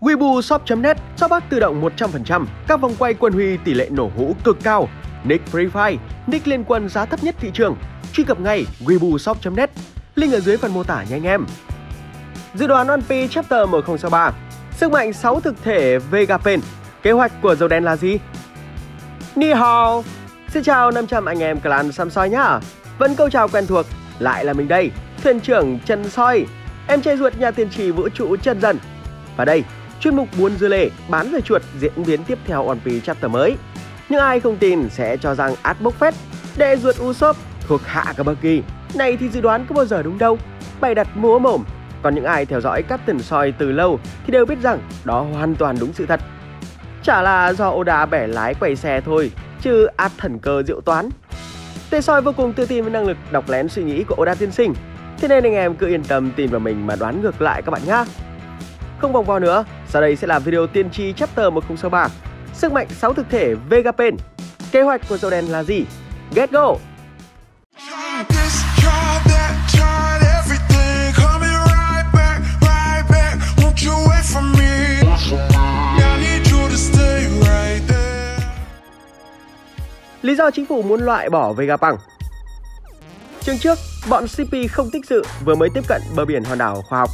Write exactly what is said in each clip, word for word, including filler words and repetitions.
Weibushop chấm net sao bác tự động một trăm phần trăm, các vòng quay quân huy tỷ lệ nổ hũ cực cao. Nick Free Fire, nick liên quân giá thấp nhất thị trường. Truy cập ngay Weibushop chấm net, link ở dưới phần mô tả nha anh em. Dự đoán One Piece Chapter một không sáu ba, sức mạnh sáu thực thể Vegapen, kế hoạch của dầu đen là gì? Ni hao, xin chào năm trăm anh em clan Sam Soi nhá. Vẫn câu chào quen thuộc, lại là mình đây, thuyền trưởng Trần Soi, em trai ruột nhà tiên tri vũ trụ Trần Dần. Và đây, chuyên mục Buôn Dưa Lê bán về chuột diễn biến tiếp theo One Piece Chapter mới. Nhưng ai không tin sẽ cho rằng Artbox Fest, đệ ruột Usopp thuộc hạ Kabuki. Này thì dự đoán có bao giờ đúng đâu, bày đặt múa mồm. Còn những ai theo dõi Captain Soi từ lâu thì đều biết rằng đó hoàn toàn đúng sự thật. Chả là do Oda bẻ lái quay xe thôi, chứ át thần cơ diệu toán. Tê Soi vô cùng tự tin với năng lực đọc lén suy nghĩ của Oda tiên sinh. Thế nên anh em cứ yên tâm tin vào mình mà đoán ngược lại các bạn nhá. Không vòng vo nữa, sau đây sẽ là video tiên tri Chapter một không sáu ba. Sức mạnh sáu thực thể Vegapen. Kế hoạch của dầu đen là gì? Get go! Lý do chính phủ muốn loại bỏ Vegapunk. Chương trước, bọn xê pê không tích sự vừa mới tiếp cận bờ biển hòn đảo khoa học.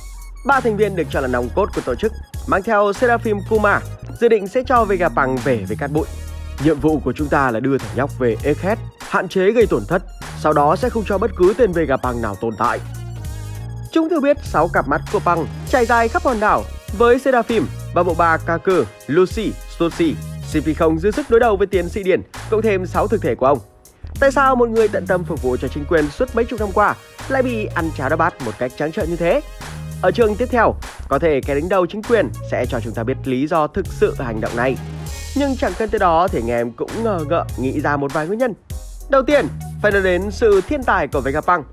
Ba thành viên được cho là nòng cốt của tổ chức, mang theo Seraphim Kuma, dự định sẽ cho Vegapunk về với cát bụi. Nhiệm vụ của chúng ta là đưa thằng nhóc về Egghead, hạn chế gây tổn thất, sau đó sẽ không cho bất cứ tên Vegapunk nào tồn tại. Chúng thừa biết sáu cặp mắt của Punk trải dài khắp hòn đảo với Seraphim và bộ ba Kaku, Lucy, Stussy. xê pê không dư sức đối đầu với tiến sĩ Điển, cộng thêm sáu thực thể của ông. Tại sao một người tận tâm phục vụ cho chính quyền suốt mấy chục năm qua lại bị ăn cháo đá bát một cách trắng trợn như thế? Ở chương tiếp theo, có thể kẻ đứng đầu chính quyền sẽ cho chúng ta biết lý do thực sự hành động này. Nhưng chẳng cần tới đó thì anh em cũng ngờ ngợ nghĩ ra một vài nguyên nhân. Đầu tiên, phải nói đến sự thiên tài của Vegapunk.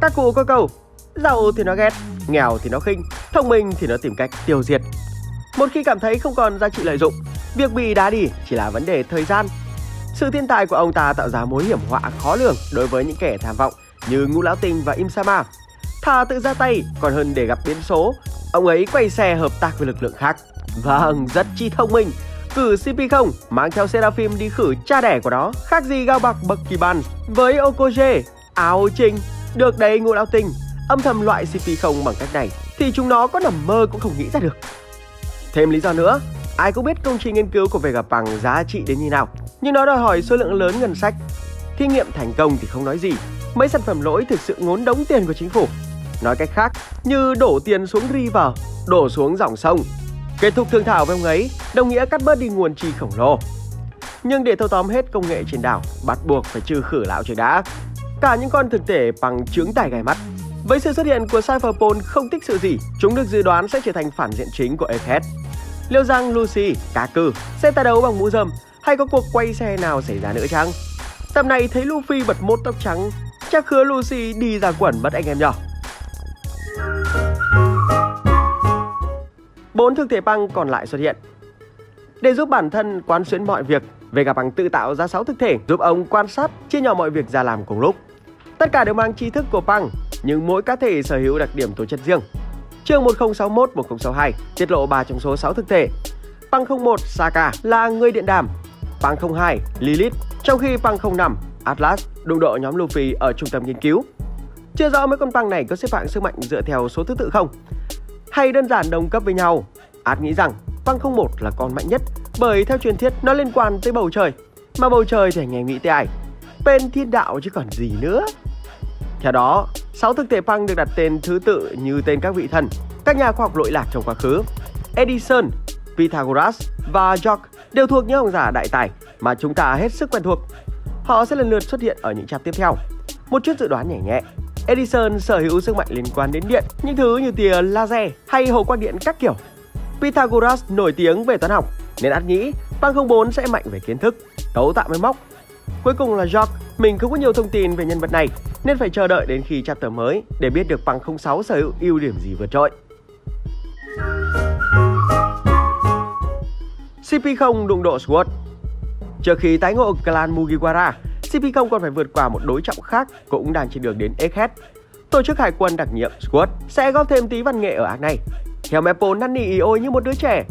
Các cụ có câu, giàu thì nó ghét, nghèo thì nó khinh, thông minh thì nó tìm cách tiêu diệt. Một khi cảm thấy không còn giá trị lợi dụng, việc bị đá đi chỉ là vấn đề thời gian. Sự thiên tài của ông ta tạo ra mối hiểm họa khó lường đối với những kẻ tham vọng như Ngũ Lão Tinh và Im Sama. Thà tự ra tay còn hơn để gặp biến số. Ông ấy quay xe hợp tác với lực lượng khác. Vâng, rất chi thông minh. Cử xê pê không mang theo Seraphim đi khử cha đẻ của nó, khác gì Gao Bạc Bậc Kỳ Ban với Okoje, Ao Trinh. Được đấy Ngũ Lão Tinh, âm thầm loại xê pê không bằng cách này thì chúng nó có nằm mơ cũng không nghĩ ra được. Thêm lý do nữa, ai cũng biết công trình nghiên cứu của Vegapunk giá trị đến như nào, nhưng nó đòi hỏi số lượng lớn ngân sách. Thí nghiệm thành công thì không nói gì, mấy sản phẩm lỗi thực sự ngốn đống tiền của chính phủ. Nói cách khác, như đổ tiền xuống river, đổ xuống dòng sông. Kết thúc thương thảo với ông ấy đồng nghĩa cắt bớt đi nguồn chi khổng lồ. Nhưng để thâu tóm hết công nghệ trên đảo, bắt buộc phải trừ khử lão trời đã. Cả những con thực thể bằng chướng tài gai mắt. Với sự xuất hiện của Cypherpole không tích sự gì, chúng được dự đoán sẽ trở thành phản diện chính của Egghead. Liệu rằng Lucy, Cá Cư sẽ tái đấu bằng mũ rơm hay có cuộc quay xe nào xảy ra nữa chăng? Tập này thấy Luffy bật mốt tóc trắng, chắc khứa Lucy đi ra quẩn mất anh em nhỏ. Bốn thực thể băng còn lại xuất hiện. Để giúp bản thân quán xuyến mọi việc, Vegapunk tự tạo ra sáu thực thể giúp ông quan sát, chia nhỏ mọi việc ra làm cùng lúc. Tất cả đều mang tri thức của Punk, nhưng mỗi cá thể sở hữu đặc điểm tố chất riêng. Chương một không sáu mốt một không sáu hai tiết lộ ba trong số sáu thực thể. Punk không một Saka là người điện đàm, Punk không hai Lilith, trong khi Punk không năm Atlas đụng độ nhóm Luffy ở trung tâm nghiên cứu. Chưa rõ mấy con Punk này có xếp hạng sức mạnh dựa theo số thứ tự không? Hay đơn giản đồng cấp với nhau? Art nghĩ rằng Punk không một là con mạnh nhất bởi theo truyền thuyết nó liên quan tới bầu trời. Mà bầu trời thì anh em nghĩ tới ai? Bên thiên đạo chứ còn gì nữa. Theo đó, sáu thực thể Punk được đặt tên thứ tự như tên các vị thần, các nhà khoa học lỗi lạc trong quá khứ. Edison, Pythagoras và York đều thuộc những học giả đại tài mà chúng ta hết sức quen thuộc. Họ sẽ lần lượt xuất hiện ở những chap tiếp theo. Một chút dự đoán nhẹ nhẹ. Edison sở hữu sức mạnh liên quan đến điện, những thứ như tia laser hay hồ quang điện các kiểu. Pythagoras nổi tiếng về toán học nên ắt nghĩ Punk không bốn sẽ mạnh về kiến thức, cấu tạo máy móc. Cuối cùng là York, mình không có nhiều thông tin về nhân vật này nên phải chờ đợi đến khi chapter mới để biết được Punk không sáu sở hữu ưu điểm gì vượt trội. xê pê không đụng độ Sword. Trước khi tái ngộ clan Mugiwara, xê pê không còn phải vượt qua một đối trọng khác cũng đang trên đường đến Egghead. Tổ chức hải quân đặc nhiệm Sword sẽ góp thêm tí văn nghệ ở arc này. Theo Apple năn nỉ ỉ ôi như một đứa trẻ.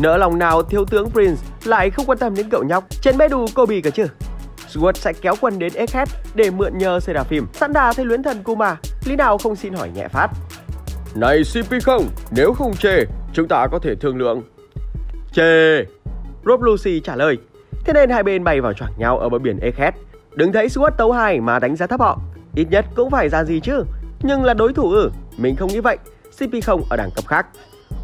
Nỡ lòng nào thiếu tướng Prince lại không quan tâm đến cậu nhóc trên bé đù Kobe cả chứ. Stewart sẽ kéo quân đến Egghead để mượn nhờ xây ra phim. Sẵn đà thấy luyến thần Kuma, lý nào không xin hỏi nhẹ phát. Này xê pê không, nếu không chê, chúng ta có thể thương lượng. Chê, Rob Lucy trả lời. Thế nên hai bên bay vào choảng nhau ở bờ biển Egghead. Đừng thấy Stewart tấu hài mà đánh giá thấp họ, ít nhất cũng phải ra gì chứ. Nhưng là đối thủ ư? Mình không nghĩ vậy. xê pê không ở đẳng cấp khác.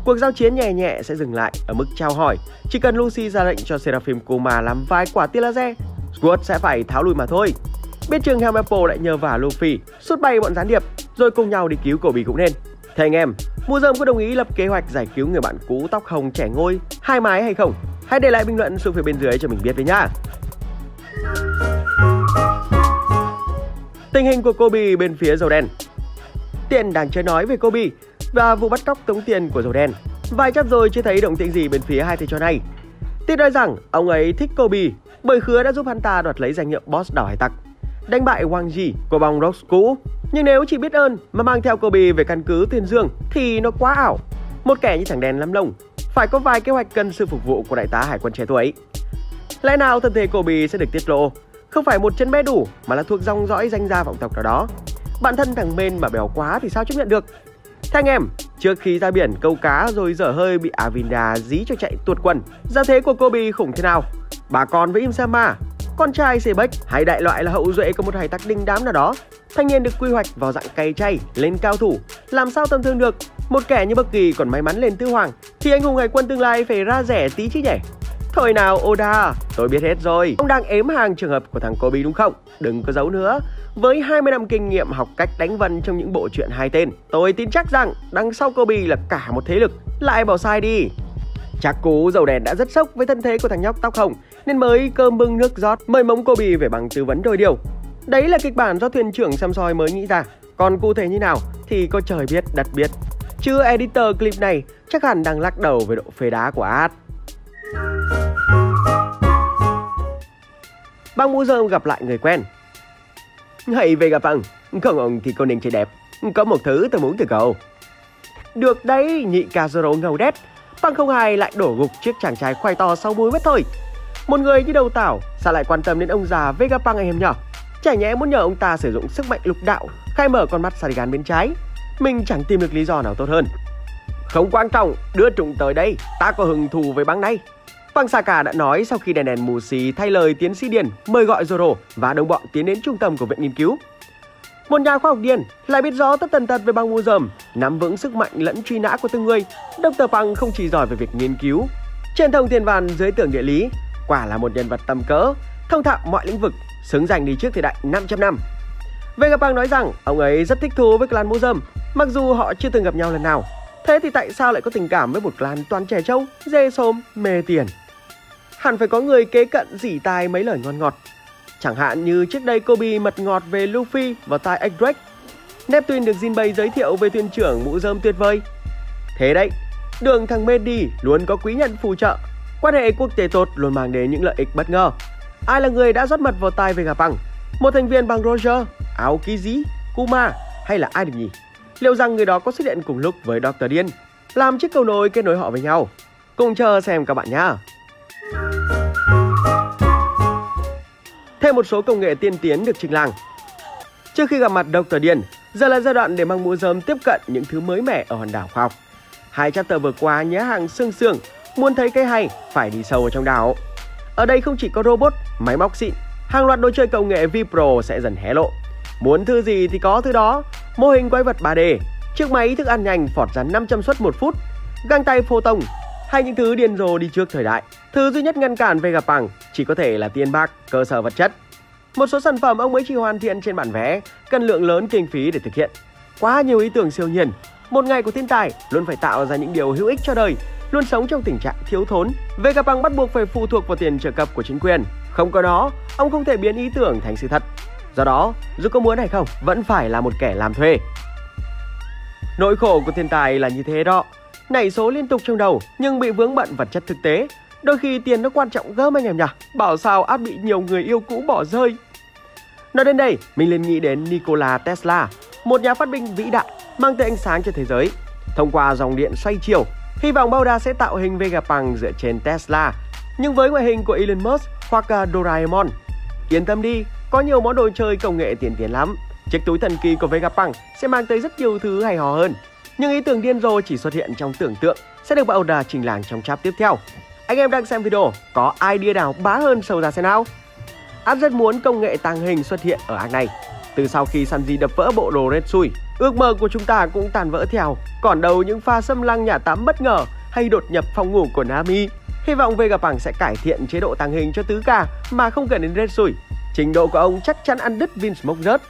Cuộc giao chiến nhẹ nhẹ sẽ dừng lại ở mức trao hỏi. Chỉ cần Lucy ra lệnh cho Seraphim Kuma làm vài quả tia laser, Stewart sẽ phải tháo lui mà thôi. Biết chừng Helm Apple lại nhờ vả Luffy sút bay bọn gián điệp rồi cùng nhau đi cứu Kobe cũng nên. Thế anh em, Mùa Rơm có đồng ý lập kế hoạch giải cứu người bạn cũ tóc hồng trẻ ngôi hai mái hay không? Hãy để lại bình luận xuống phía bên dưới cho mình biết với nhá. Tình hình của Kobe bên phía Dầu Đen. Tiền đang chơi nói về Kobe và vụ bắt cóc tống tiền của Dầu Đen. Vài chắp rồi chưa thấy động tĩnh gì bên phía hai thầy trò này. Tiết nói rằng ông ấy thích Kobe bởi khứa đã giúp hắn ta đoạt lấy danh hiệu boss đảo hải tặc, đánh bại Wang Ji của bóng Rocks cũ. Nhưng nếu chỉ biết ơn mà mang theo Kobe về căn cứ Thiên Dương thì nó quá ảo. Một kẻ như thằng đèn lắm lông, phải có vài kế hoạch cần sự phục vụ của đại tá hải quân trẻ tuổi ấy. Lẽ nào thân thể Kobe sẽ được tiết lộ? Không phải một chân bé đủ mà là thuộc dòng dõi danh gia vọng tộc nào đó. Bạn thân thằng Mên mà béo quá thì sao chấp nhận được? Thế anh em, trước khi ra biển câu cá rồi dở hơi bị Avinda dí cho chạy tuột quần. Gia thế của Kobe khủng thế nào? Bà con với Imsama, con trai Sebek hay đại loại là hậu duệ của một hải tặc đinh đám nào đó. Thanh niên được quy hoạch vào dạng cày chay, lên cao thủ, làm sao tầm thương được? Một kẻ như Bucky còn may mắn lên tứ hoàng thì anh hùng hải quân tương lai phải ra rẻ tí chứ nhỉ? Thôi nào Oda, tôi biết hết rồi. Ông đang ếm hàng trường hợp của thằng Kobe đúng không? Đừng có giấu nữa. Với hai mươi năm kinh nghiệm học cách đánh vần trong những bộ truyện hai tên, tôi tin chắc rằng đằng sau Kobe là cả một thế lực. Lại bỏ sai đi. Chắc cú Dầu Đen đã rất sốc với thân thế của thằng nhóc tóc hồng nên mới cơm bưng nước rót mời mống Kobe về bằng tư vấn đôi điều. Đấy là kịch bản do thuyền trưởng xăm soi mới nghĩ ra. Còn cụ thể như nào thì có trời biết đặt biết. Chứ editor clip này chắc hẳn đang lắc đầu về độ phê đá của ad. Băng Mũ Rơm gặp lại người quen. Hãy về gặp bằng, không ông thì cô nên chơi đẹp. Có một thứ tôi muốn từ cậu. Được đấy, nhị Kazuro ngầu đét. Băng không hài lại đổ gục chiếc chàng trai khoai to sau muối mất thôi. Một người như đầu tảo sao lại quan tâm đến ông già Vegapunk anh em nhỏ? Chả nhẽ muốn nhờ ông ta sử dụng sức mạnh lục đạo khai mở con mắt Sharingan bên trái. Mình chẳng tìm được lý do nào tốt hơn. Không quan trọng, đưa chúng tới đây, ta có hứng thù với băng này. Băng Saka đã nói sau khi đèn đèn mù xì thay lời tiến sĩ Điền mời gọi Zoro và đồng bọn tiến đến trung tâm của viện nghiên cứu. Một nhà khoa học điên lại biết rõ tất tần tật về Băng Mũ Rơm, nắm vững sức mạnh lẫn truy nã của từng người. Doctor Băng không chỉ giỏi về việc nghiên cứu, trên thông thiên văn dưới tưởng địa lý, quả là một nhân vật tầm cỡ, thông thạo mọi lĩnh vực, xứng danh đi trước thời đại năm trăm năm. Vegapunk nói rằng ông ấy rất thích thú với clan Mũ Rơm, mặc dù họ chưa từng gặp nhau lần nào. Thế thì tại sao lại có tình cảm với một clan toàn trẻ trâu, dê xôm, mê tiền? Hẳn phải có người kế cận dỉ tai mấy lời ngon ngọt. Chẳng hạn như trước đây Kobe mật ngọt về Luffy và tai X-Drake. Neptune được Jinbei giới thiệu về thuyền trưởng Mũ Rơm tuyệt vời. Thế đấy, đường thằng Medi luôn có quý nhân phù trợ. Quan hệ quốc tế tốt luôn mang đến những lợi ích bất ngờ. Ai là người đã rót mật vào tai Vegapunk? Một thành viên bằng Roger, Aokiji, Kuma hay là ai được nhỉ? Liệu rằng người đó có xuất hiện cùng lúc với Doctor Điên, làm chiếc cầu nối kết nối họ với nhau? Cùng chờ xem các bạn nhá. Thêm một số công nghệ tiên tiến được trình làng. Trước khi gặp mặt Doctor Điên, giờ là giai đoạn để Băng Mũ Rơm tiếp cận những thứ mới mẻ ở hòn đảo khoa học. Hai chapter vừa qua nhá hàng xương xương, muốn thấy cái hay phải đi sâu ở trong đảo. Ở đây không chỉ có robot, máy móc xịn, hàng loạt đồ chơi công nghệ vê pê rờ sẽ dần hé lộ. Muốn thứ gì thì có thứ đó, mô hình quái vật ba D, chiếc máy thức ăn nhanh phọt ra năm trăm suất một phút, găng tay photon hay những thứ điên rồ đi trước thời đại. Thứ duy nhất ngăn cản Vegapunk chỉ có thể là tiền bạc, cơ sở vật chất. Một số sản phẩm ông ấy chỉ hoàn thiện trên bản vẽ, cần lượng lớn kinh phí để thực hiện. Quá nhiều ý tưởng siêu nhiên, một ngày của thiên tài luôn phải tạo ra những điều hữu ích cho đời, luôn sống trong tình trạng thiếu thốn. Vegapunk bắt buộc phải phụ thuộc vào tiền trợ cấp của chính quyền. Không có nó, ông không thể biến ý tưởng thành sự thật. Do đó, dù có muốn hay không, vẫn phải là một kẻ làm thuê. Nỗi khổ của thiên tài là như thế đó. Nảy số liên tục trong đầu nhưng bị vướng bận vật chất thực tế. Đôi khi tiền nó quan trọng gớm anh em nhỉ. Bảo sao ad bị nhiều người yêu cũ bỏ rơi. Nói đến đây, mình liền nghĩ đến Nikola Tesla, một nhà phát minh vĩ đại mang tới ánh sáng cho thế giới. thông qua dòng điện xoay chiều. Hy vọng Mazda sẽ tạo hình Vegapunk dựa trên Tesla, nhưng với ngoại hình của Elon Musk hoặc Doraemon. Yên tâm đi, có nhiều món đồ chơi công nghệ tiền tiền lắm. Chiếc túi thần kỳ của Vegapunk sẽ mang tới rất nhiều thứ hay hò hơn. Nhưng ý tưởng điên rồ chỉ xuất hiện trong tưởng tượng sẽ được Mazda trình làng trong chap tiếp theo. Anh em đang xem video, có idea nào bá hơn sầu ra xem nào? Anh rất muốn công nghệ tàng hình xuất hiện ở hãng này. Từ sau khi Sanji đập vỡ bộ đồ Retsui, ước mơ của chúng ta cũng tàn vỡ theo. Còn đâu những pha xâm lăng nhà tắm bất ngờ hay đột nhập phòng ngủ của Nami. Hy vọng Vegapunk sẽ cải thiện chế độ tàng hình cho tứ ca mà không cần đến Retsui. Trình độ của ông chắc chắn ăn đứt Vinsmoke rớt.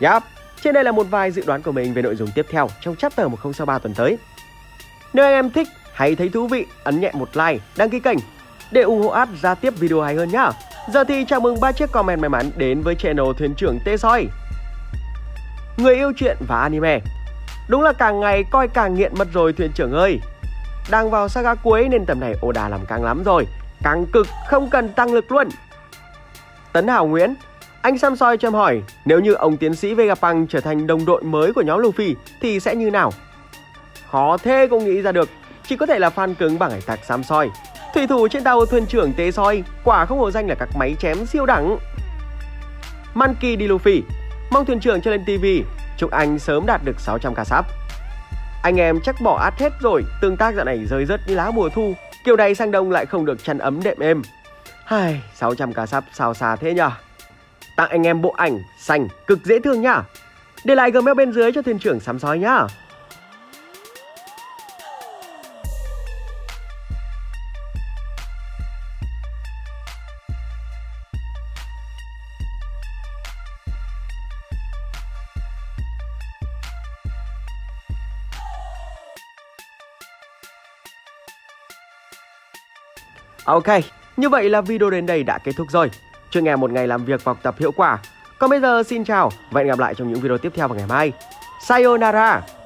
Yep, trên đây là một vài dự đoán của mình về nội dung tiếp theo trong chapter một không sáu ba tuần tới. Nếu anh em thích hay thấy thú vị, ấn nhẹ một like, đăng ký kênh để ủng hộ app ra tiếp video hay hơn nhá. Giờ thì chào mừng ba chiếc comment may mắn đến với channel Thuyền trưởng Tê Soi. Người yêu truyện và anime. Đúng là càng ngày coi càng nghiện mất rồi thuyền trưởng ơi. Đang vào saga cuối nên tầm này Oda làm căng lắm rồi. Căng cực, không cần tăng lực luôn. Tấn Hảo Nguyễn. Anh Sam Soi cho em hỏi, nếu như ông tiến sĩ Vegapunk trở thành đồng đội mới của nhóm Luffy thì sẽ như nào? Khó thế cũng nghĩ ra được. Chỉ có thể là fan cứng bằng hải tặc Sam Soi. Thủy thủ trên tàu thuyền trưởng Tê Soi, quả không hổ danh là các máy chém siêu đẳng. Monkey đi Luffy. Mong thuyền trưởng cho lên ti vi, chúc anh sớm đạt được sáu trăm k sub. Anh em chắc bỏ ad hết rồi, tương tác dạo này rơi rớt như lá mùa thu. Kiểu này sang đông lại không được chăn ấm đệm êm. Hai, sáu trăm k sub sao xa thế nhờ. Tặng anh em bộ ảnh xanh cực dễ thương nhá. Để lại gmail bên dưới cho thuyền trưởng Sam Soi nhá. Ok, như vậy là video đến đây đã kết thúc rồi. Chúc anh em một ngày làm việc và học tập hiệu quả. Còn bây giờ xin chào và hẹn gặp lại trong những video tiếp theo vào ngày mai. Sayonara!